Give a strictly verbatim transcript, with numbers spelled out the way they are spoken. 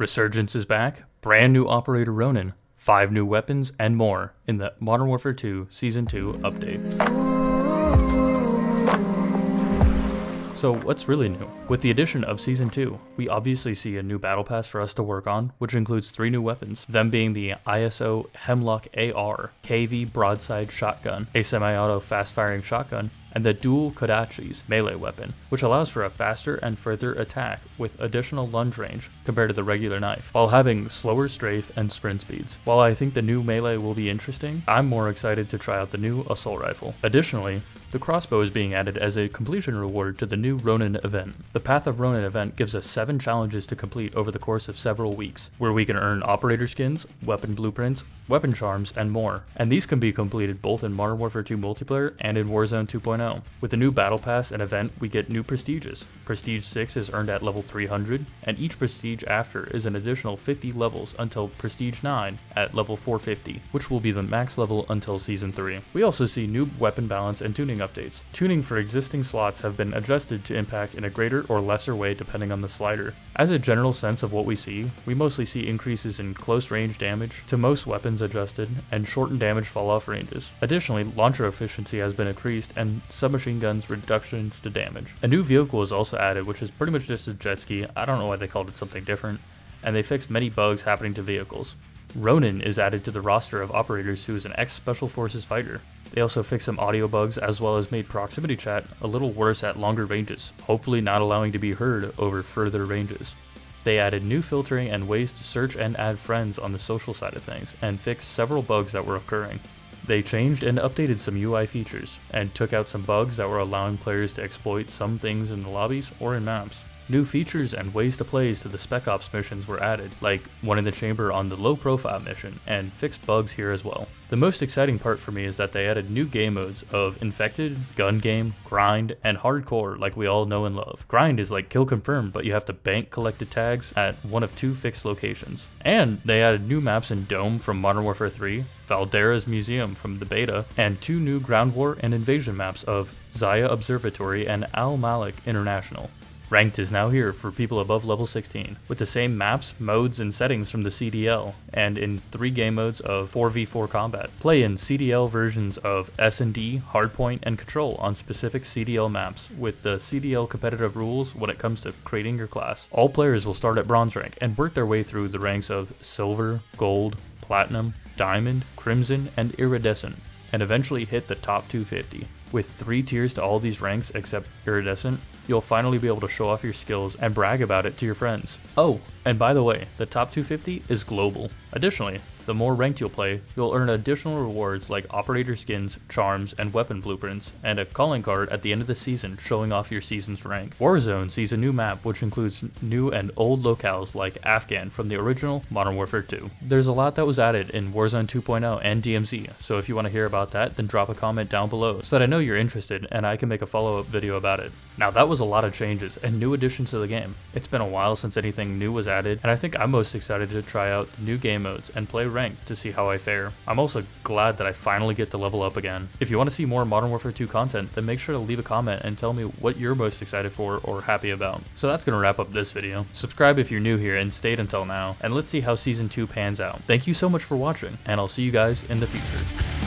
Resurgence is back, brand new Operator Ronin, five new weapons, and more in the Modern Warfare two Season two update. So what's really new? With the addition of Season two, we obviously see a new battle pass for us to work on, which includes three new weapons, them being the I S O Hemlock A R, K V Broadside Shotgun, a semi-auto fast-firing shotgun, and the Dual Kodachi's melee weapon, which allows for a faster and further attack with additional lunge range compared to the regular knife, while having slower strafe and sprint speeds. While I think the new melee will be interesting, I'm more excited to try out the new assault rifle. Additionally, the crossbow is being added as a completion reward to the new Ronin event. The Path of Ronin event gives us seven challenges to complete over the course of several weeks, where we can earn operator skins, weapon blueprints, weapon charms, and more. And these can be completed both in Modern Warfare two multiplayer and in Warzone two point oh. With the new battle pass and event, we get new prestiges. Prestige six is earned at level three hundred, and each prestige after is an additional fifty levels until Prestige nine at level four fifty, which will be the max level until Season three. We also see new weapon balance and tuning updates. Tuning for existing slots have been adjusted to impact in a greater or lesser way depending on the slider. As a general sense of what we see, we mostly see increases in close range damage to most weapons adjusted, and shortened damage falloff ranges. Additionally, launcher efficiency has been increased, and submachine guns reductions to damage. A new vehicle is also added, which is pretty much just a jet ski. I don't know why they called it something different, and they fixed many bugs happening to vehicles. Ronin is added to the roster of operators, who is an ex-Special Forces fighter. They also fixed some audio bugs, as well as made proximity chat a little worse at longer ranges, hopefully not allowing to be heard over further ranges. They added new filtering and ways to search and add friends on the social side of things, and fixed several bugs that were occurring. They changed and updated some U I features, and took out some bugs that were allowing players to exploit some things in the lobbies or in maps. New features and ways to play to the Spec Ops missions were added, like one in the chamber on the low profile mission, and fixed bugs here as well. The most exciting part for me is that they added new game modes of Infected, Gun Game, Grind, and Hardcore, like we all know and love. Grind is like Kill Confirmed, but you have to bank collected tags at one of two fixed locations. And they added new maps in Dome from Modern Warfare three, Valdera's Museum from the beta, and two new Ground War and Invasion maps of Zaya Observatory and Al Malik International. Ranked is now here for people above level sixteen, with the same maps, modes, and settings from the C D L, and in three game modes of four v four combat. Play in C D L versions of S and D, Hardpoint, and Control on specific C D L maps, with the C D L competitive rules when it comes to creating your class. All players will start at bronze rank and work their way through the ranks of silver, gold, platinum, diamond, crimson, and iridescent, and eventually hit the top two fifty. With three tiers to all these ranks except iridescent, you'll finally be able to show off your skills and brag about it to your friends. Oh, and by the way, the top two fifty is global. Additionally, the more ranked you'll play, you'll earn additional rewards like operator skins, charms, and weapon blueprints, and a calling card at the end of the season showing off your season's rank. Warzone sees a new map which includes new and old locales like Afghan from the original Modern Warfare two. There's a lot that was added in Warzone two point oh and D M Z, so if you want to hear about that, then drop a comment down below so that I know you're interested and I can make a follow-up video about it. Now that was a lot of changes and new additions to the game. It's been a while since anything new was added, and I think I'm most excited to try out the new game modes and play ranked to see how I fare. I'm also glad that I finally get to level up again. If you want to see more Modern Warfare two content, then make sure to leave a comment and tell me what you're most excited for or happy about. So that's going to wrap up this video. Subscribe if you're new here and stayed until now, and let's see how Season two pans out. Thank you so much for watching, and I'll see you guys in the future.